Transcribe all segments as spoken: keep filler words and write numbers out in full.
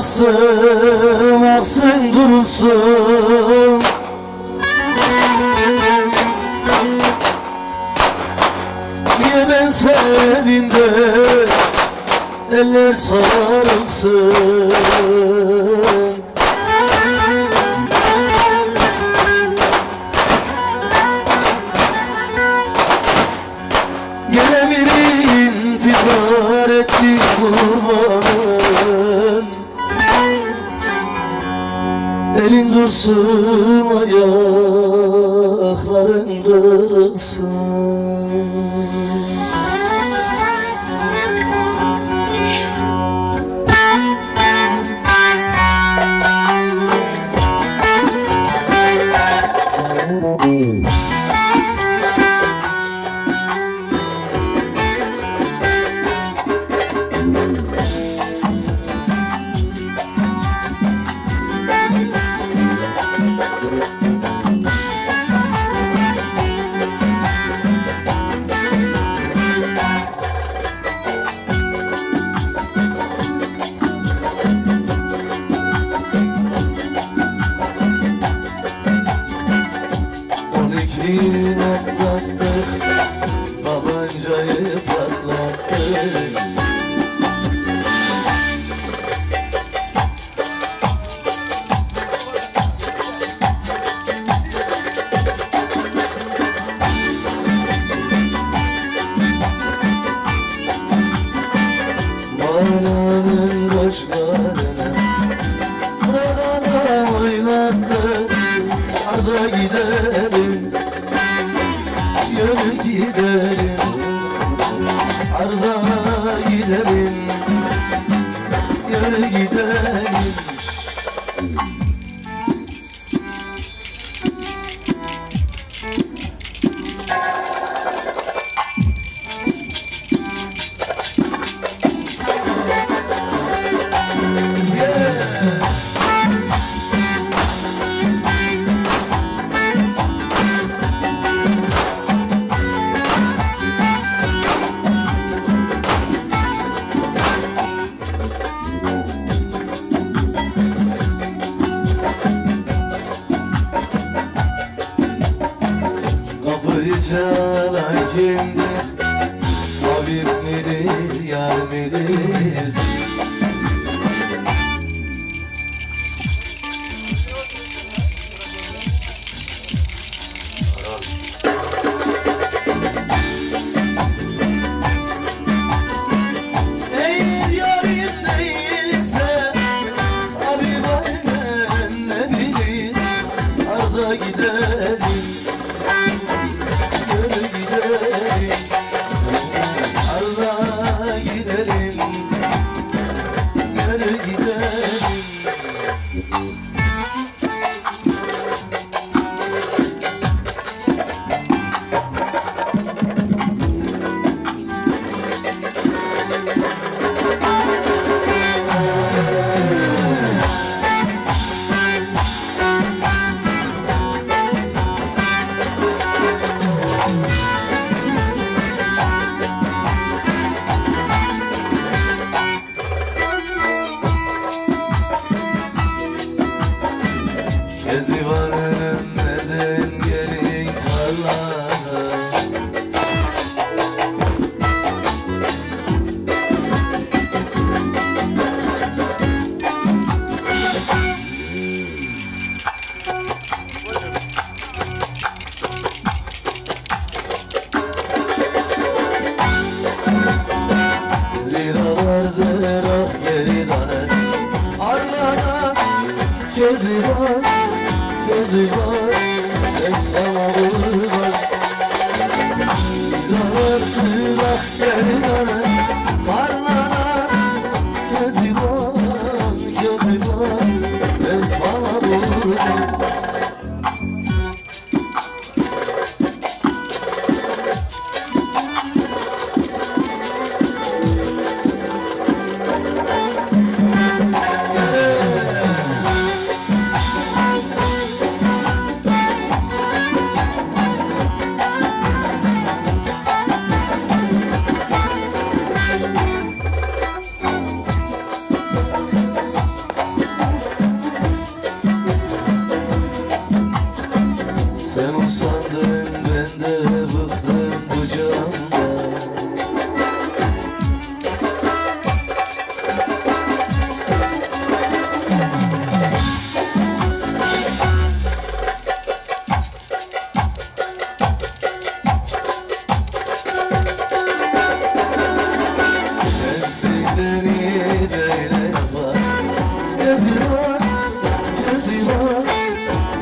aksın, aksın dursun. Niye ben sevdiğimde eller sarılsın? Gene birin firar etti kurbanın. Elin dursun, ayakların dursun.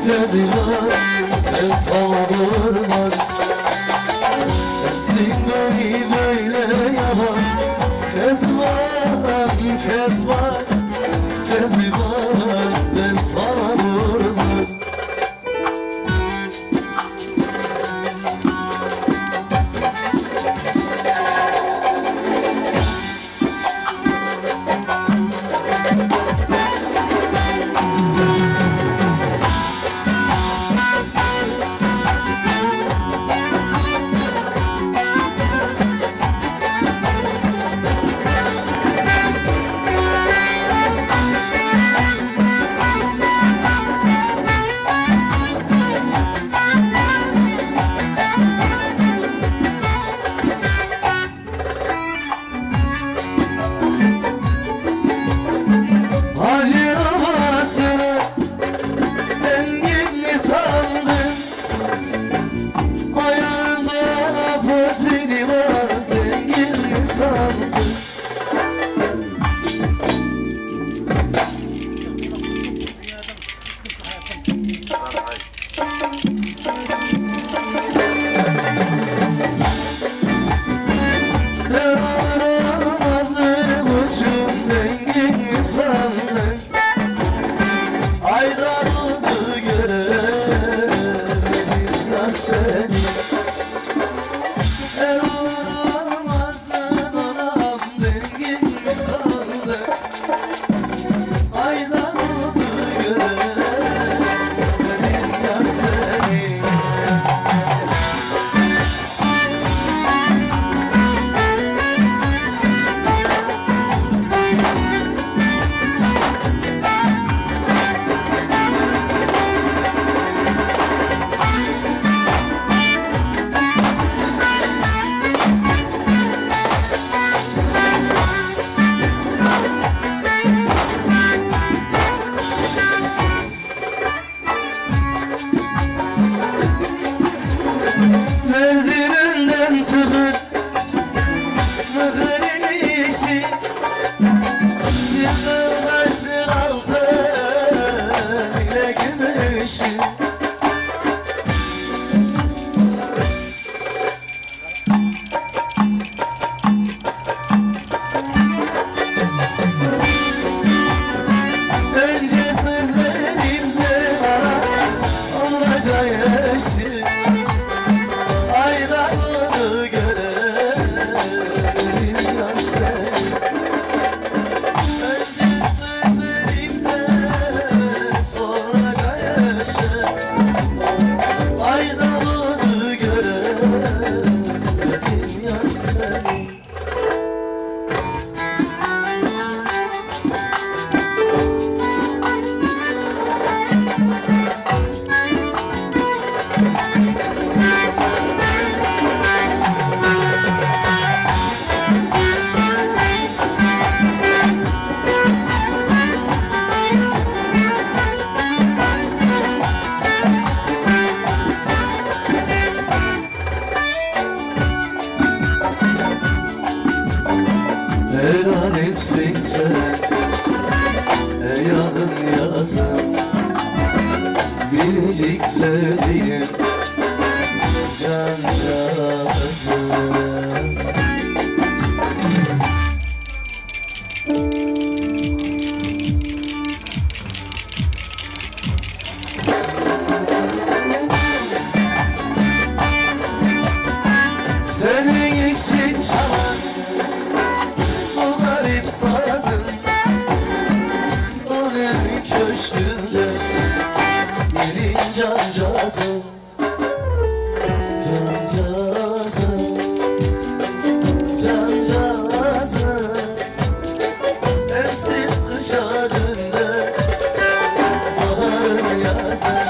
dediler, ben savurmaz. Sensin beni böyle yalan, kezban, kezban, kezban, ben savurmaz. Merdivenden çıkıp mıhırın işi, çıkıp taşın altın ile gümüşü. Önce sözlerimde olmaca yaşlı, helal etsin sen, ey yanım yazım, biricik sevdiğim can canım. Senin için çalan köşkünde gelin cancazım, cancazım, cancazım. Sensiz kış adında baharım yazım,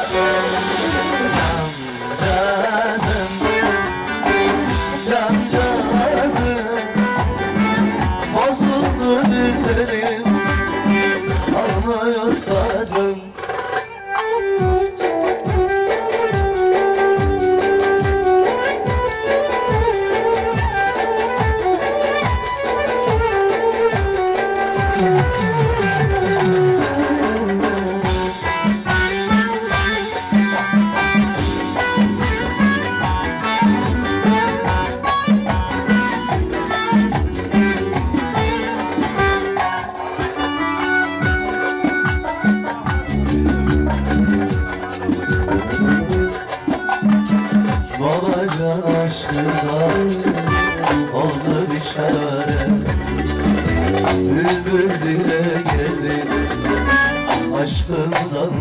cancazım, cancazım. Bozuldu üzerim, çalmıyor sazım.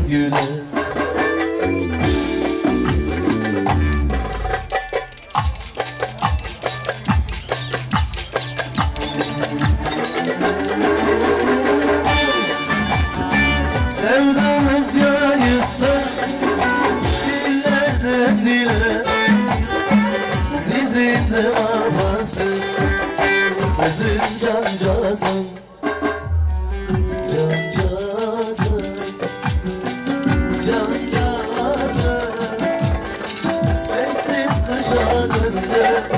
güle. Sevdamız yayılsa dillerde dille, dizinde havası, gözün cancazın, cancazın, cancazın. Sessiz kış adında